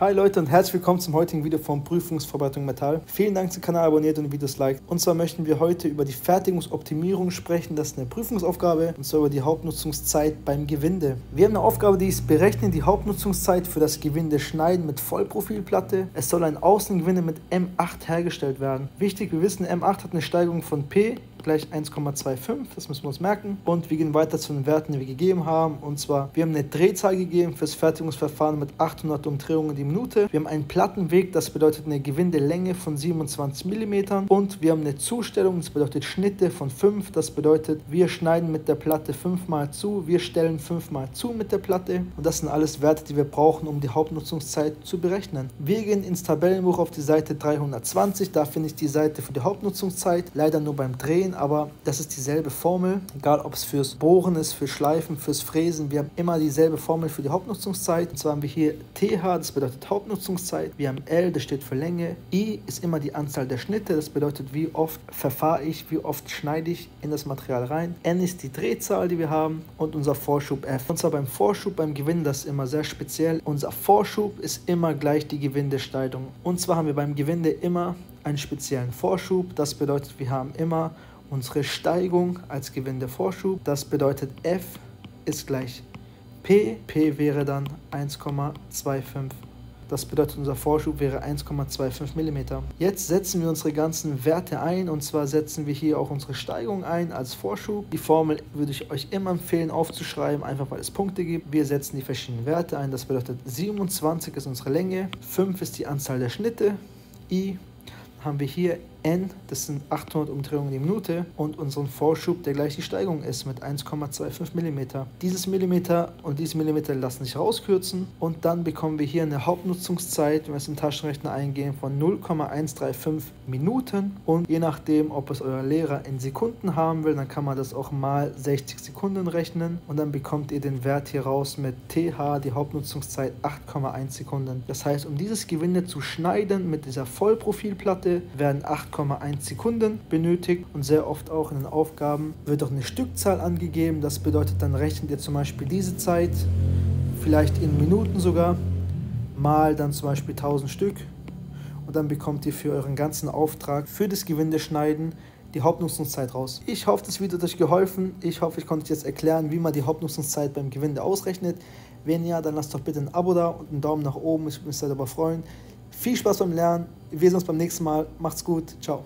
Hi Leute und herzlich willkommen zum heutigen Video von Prüfungsvorbereitung Metall. Vielen Dank, dass ihr den Kanal abonniert und die Videos liked. Und zwar möchten wir heute über die Fertigungsoptimierung sprechen. Das ist eine Prüfungsaufgabe und zwar über die Hauptnutzungszeit beim Gewinde. Wir haben eine Aufgabe, die ist berechnen die Hauptnutzungszeit für das Gewinde schneiden mit Vollprofilplatte. Es soll ein Außengewinde mit M8 hergestellt werden. Wichtig, wir wissen, M8 hat eine Steigung von P gleich 1,25, das müssen wir uns merken. Und wir gehen weiter zu den Werten, die wir gegeben haben. Und zwar, wir haben eine Drehzahl gegeben fürs Fertigungsverfahren mit 800 Umdrehungen die Minute. Wir haben einen Plattenweg, das bedeutet eine Gewindelänge von 27 mm. Und wir haben eine Zustellung, das bedeutet Schnitte von 5. Das bedeutet, wir schneiden mit der Platte 5-mal zu, wir stellen 5-mal zu mit der Platte. Und das sind alles Werte, die wir brauchen, um die Hauptnutzungszeit zu berechnen. Wir gehen ins Tabellenbuch auf die Seite 320. Da finde ich die Seite für die Hauptnutzungszeit. Leider nur beim Drehen. Aber das ist dieselbe Formel, egal ob es fürs Bohren ist, für Schleifen, fürs Fräsen. Wir haben immer dieselbe Formel für die Hauptnutzungszeit. Und zwar haben wir hier TH, das bedeutet Hauptnutzungszeit. Wir haben L, das steht für Länge. I ist immer die Anzahl der Schnitte, das bedeutet, wie oft verfahre ich, wie oft schneide ich in das Material rein. N ist die Drehzahl, die wir haben und unser Vorschub F. Und zwar beim Vorschub, beim Gewinde, das ist immer sehr speziell. Unser Vorschub ist immer gleich die Gewindesteigung. Und zwar haben wir beim Gewinde immer einen speziellen Vorschub. Das bedeutet, wir haben immer unsere Steigung als Gewindevorschub. Das bedeutet, F ist gleich P. P wäre dann 1,25. Das bedeutet, unser Vorschub wäre 1,25 mm. Jetzt setzen wir unsere ganzen Werte ein. Und zwar setzen wir hier auch unsere Steigung ein als Vorschub. Die Formel würde ich euch immer empfehlen aufzuschreiben, einfach weil es Punkte gibt. Wir setzen die verschiedenen Werte ein. Das bedeutet, 27 ist unsere Länge, 5 ist die Anzahl der Schnitte, I haben wir hier N, das sind 800 Umdrehungen die Minute und unseren Vorschub, der gleich die Steigung ist mit 1,25 mm. Dieses Millimeter und dieses Millimeter lassen sich rauskürzen und dann bekommen wir hier eine Hauptnutzungszeit, wenn wir es im Taschenrechner eingeben, von 0,135 Minuten und je nachdem, ob es euer Lehrer in Sekunden haben will, dann kann man das auch mal 60 Sekunden rechnen und dann bekommt ihr den Wert hier raus mit TH, die Hauptnutzungszeit 8,1 Sekunden. Das heißt, um dieses Gewinde zu schneiden mit dieser Vollprofilplatte werden 8,1 Sekunden benötigt und sehr oft auch in den Aufgaben wird auch eine Stückzahl angegeben. Das bedeutet, dann rechnet ihr zum Beispiel diese Zeit, vielleicht in Minuten sogar, mal dann zum Beispiel 1000 Stück und dann bekommt ihr für euren ganzen Auftrag für das Gewindeschneiden die Hauptnutzungszeit raus. Ich hoffe, das Video hat euch geholfen. Ich hoffe, ich konnte jetzt erklären, wie man die Hauptnutzungszeit beim Gewinde ausrechnet. Wenn ja, dann lasst doch bitte ein Abo da und einen Daumen nach oben. Ich würde mich sehr darüber freuen. Viel Spaß beim Lernen. Wir sehen uns beim nächsten Mal. Macht's gut. Ciao.